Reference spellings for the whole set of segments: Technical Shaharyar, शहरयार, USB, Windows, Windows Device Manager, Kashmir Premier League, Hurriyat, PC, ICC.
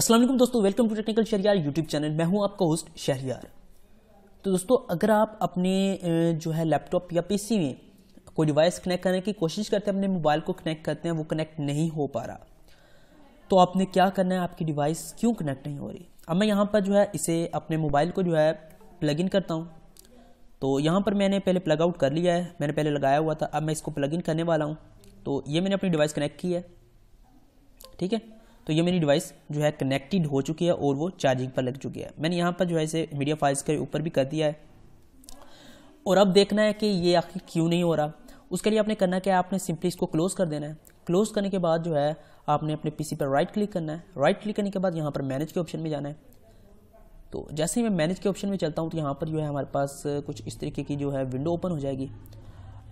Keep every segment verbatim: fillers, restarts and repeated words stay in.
अस्सलाम वालेकुम दोस्तों, welcome to technical शहरयार YouTube channel. मैं हूं आपका होस्ट शहरयार। तो दोस्तों, अगर आप अपने जो है लैपटॉप या पीसी में कोई डिवाइस कनेक्ट करने की कोशिश करते हैं, अपने मोबाइल को कनेक्ट करते हैं, वो कनेक्ट नहीं हो पा रहा, तो आपने क्या करना है, आपकी डिवाइस क्यों कनेक्ट नहीं हो रही। अब मैं यहाँ पर जो है इसे अपने मोबाइल को जो है प्लग इन करता हूँ। तो यहाँ पर मैंने पहले प्लग आउट कर लिया है, मैंने पहले लगाया हुआ था। अब मैं इसको प्लग इन करने वाला हूँ। तो ये मैंने अपनी डिवाइस कनेक्ट की है, ठीक है। तो ये मेरी डिवाइस जो है कनेक्टेड हो चुकी है और वो चार्जिंग पर लग चुकी है। मैंने यहाँ पर जो है इसे मीडिया फाइल्स के ऊपर भी कर दिया है। और अब देखना है कि ये आखिर क्यों नहीं हो रहा। उसके लिए आपने करना क्या है, आपने सिंपली इसको क्लोज़ कर देना है। क्लोज़ करने के बाद जो है आपने अपने पीसी पर राइट क्लिक करना है। राइट क्लिक करने के बाद यहाँ पर मैनेज के ऑप्शन में जाना है। तो जैसे ही मैं मैनेज के ऑप्शन में चलता हूँ तो यहाँ पर जो है हमारे पास कुछ इस तरीके की जो है विंडो ओपन हो जाएगी।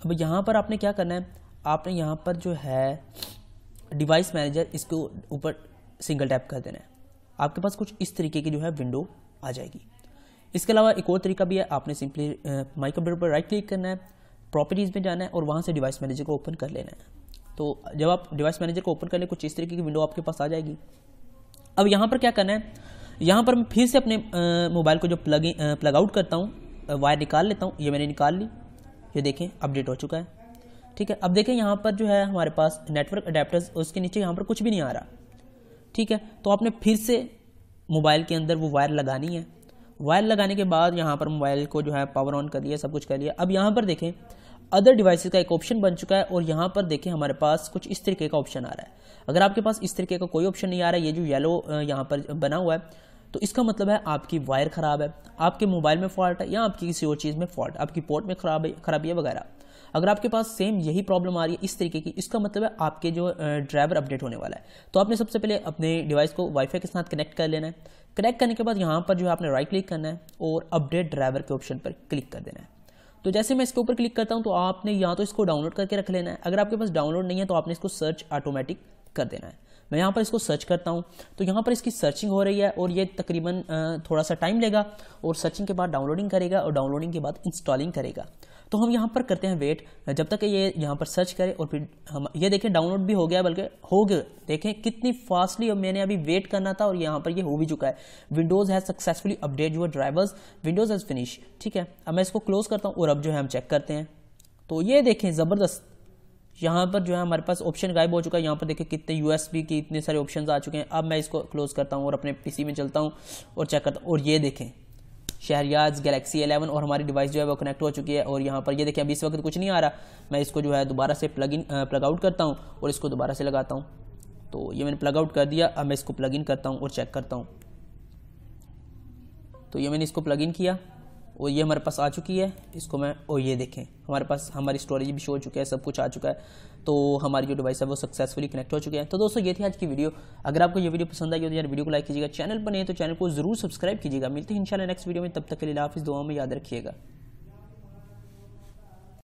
अब यहाँ पर आपने क्या करना है, आपने यहाँ पर जो है डिवाइस मैनेजर, इसके ऊपर सिंगल टैप कर देना है। आपके पास कुछ इस तरीके की जो है विंडो आ जाएगी। इसके अलावा एक और तरीका भी है, आपने सिंपली माय कंप्यूटर पर राइट क्लिक करना है, प्रॉपर्टीज़ में जाना है और वहाँ से डिवाइस मैनेजर को ओपन कर लेना है। तो जब आप डिवाइस मैनेजर को ओपन कर लें, कुछ इस तरीके की विंडो आपके पास आ जाएगी। अब यहाँ पर क्या करना है, यहाँ पर मैं फिर से अपने मोबाइल को जो प्लग इन प्लग आउट करता हूँ, वायर निकाल लेता हूँ। ये मैंने निकाल ली, ये देखें अपडेट हो चुका है, ठीक है। अब देखें यहाँ पर जो है हमारे पास नेटवर्क अडेप्टर्स, उसके नीचे यहाँ पर कुछ भी नहीं आ रहा, ठीक है। तो आपने फिर से मोबाइल के अंदर वो वायर लगानी है। वायर लगाने के बाद यहाँ पर मोबाइल को जो है पावर ऑन कर लिया, सब कुछ कर लिया। अब यहाँ पर देखें अदर डिवाइसेस का एक ऑप्शन बन चुका है और यहाँ पर देखें हमारे पास कुछ इस तरीके का ऑप्शन आ रहा है। अगर आपके पास इस तरीके का कोई ऑप्शन नहीं आ रहा है, ये जो येलो यहाँ पर बना हुआ है, तो इसका मतलब है आपकी वायर ख़राब है, आपके मोबाइल में फॉल्ट है या आपकी किसी और चीज़ में फॉल्ट, आपकी पोर्ट में खराब खराबी है वगैरह। अगर आपके पास सेम यही प्रॉब्लम आ रही है इस तरीके की, इसका मतलब है आपके जो ड्राइवर अपडेट होने वाला है। तो आपने सबसे पहले अपने डिवाइस को वाईफाई के साथ कनेक्ट कर लेना है। कनेक्ट करने के बाद यहाँ पर जो है आपने राइट क्लिक करना है और अपडेट ड्राइवर के ऑप्शन पर क्लिक कर देना है। तो जैसे मैं इसके ऊपर क्लिक करता हूँ तो आपने या तो इसको डाउनलोड करके रख लेना है, अगर आपके पास डाउनलोड नहीं है तो आपने इसको सर्च ऑटोमेटिक कर देना है। मैं यहाँ पर इसको सर्च करता हूँ तो यहाँ पर इसकी सर्चिंग हो रही है और ये तकरीबन थोड़ा सा टाइम लेगा और सर्चिंग के बाद डाउनलोडिंग करेगा और डाउनलोडिंग के बाद इंस्टॉलिंग करेगा। तो हम यहाँ पर करते हैं वेट जब तक ये यहाँ पर सर्च करे और फिर हम ये देखें डाउनलोड भी हो गया, बल्कि हो गया। देखें कितनी फास्टली, और मैंने अभी वेट करना था और यहाँ पर ये हो भी चुका है। Windows has successfully update your drivers, Windows has finish, ठीक है। अब मैं इसको क्लोज़ करता हूँ और अब जो है हम चेक करते हैं। तो ये देखें ज़बरदस्त, यहाँ पर जो है हमारे पास ऑप्शन गायब हो चुका है। यहाँ पर देखें कितने यूएसबी के इतने सारे ऑप्शंस आ चुके हैं। अब मैं इसको क्लोज़ करता हूँ और अपने पीसी में चलता हूँ और चेक करता हूँ। और ये देखें शहरयार गैलेक्सी ग्यारह और हमारी डिवाइस जो है वो कनेक्ट हो चुकी है। और यहाँ पर ये देखें अभी इस वक्त कुछ नहीं आ रहा। मैं इसको जो है दोबारा से प्लग इन प्लग आउट करता हूँ और इसको दोबारा से लगाता हूँ। तो ये मैंने प्लग आउट कर दिया। अब मैं इसको प्लग इन करता हूँ और चेक करता हूँ। तो ये मैंने इसको प्लग इन किया और ये हमारे पास आ चुकी है। इसको मैं, और ये देखें हमारे पास हमारी स्टोरेज भी शो हो चुकी है, सब कुछ आ चुका है। तो हमारी जो डिवाइस है वो सक्सेसफुली कनेक्ट हो चुकी है। तो दोस्तों, ये थी आज की वीडियो। अगर आपको ये वीडियो पसंद आई हो तो यार वीडियो को लाइक कीजिएगा, चैनल पर नहीं है तो चैनल को जरूर सब्सक्राइब कीजिएगा। मिलते हैं इंशाल्लाह नेक्स्ट वीडियो में, तब तक के लिए हाफिज़, दुआ में याद रखिएगा।